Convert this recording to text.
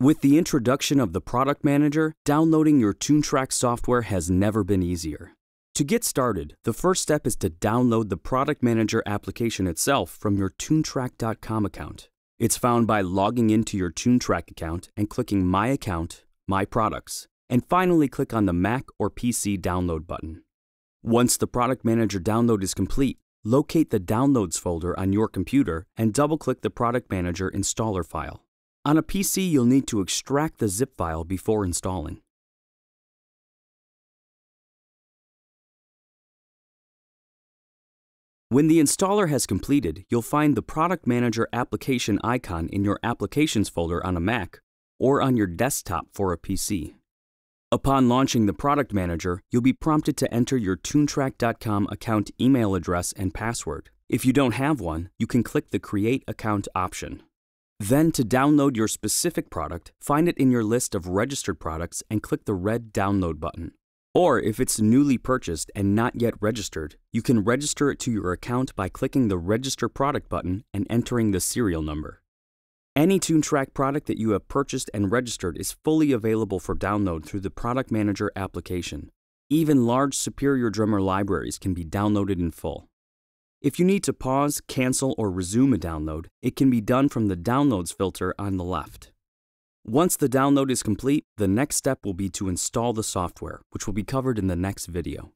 With the introduction of the Product Manager, downloading your Toontrack software has never been easier. To get started, the first step is to download the Product Manager application itself from your Toontrack.com account. It's found by logging into your Toontrack account and clicking My Account, My Products, and finally click on the Mac or PC download button. Once the Product Manager download is complete, locate the Downloads folder on your computer and double-click the Product Manager installer file. On a PC, you'll need to extract the zip file before installing. When the installer has completed, you'll find the Product Manager application icon in your Applications folder on a Mac or on your desktop for a PC. Upon launching the Product Manager, you'll be prompted to enter your Toontrack.com account email address and password. If you don't have one, you can click the Create Account option. Then, to download your specific product, find it in your list of registered products and click the red Download button. Or, if it's newly purchased and not yet registered, you can register it to your account by clicking the Register Product button and entering the serial number. Any Toontrack product that you have purchased and registered is fully available for download through the Product Manager application. Even large Superior Drummer libraries can be downloaded in full. If you need to pause, cancel, or resume a download, it can be done from the Downloads filter on the left. Once the download is complete, the next step will be to install the software, which will be covered in the next video.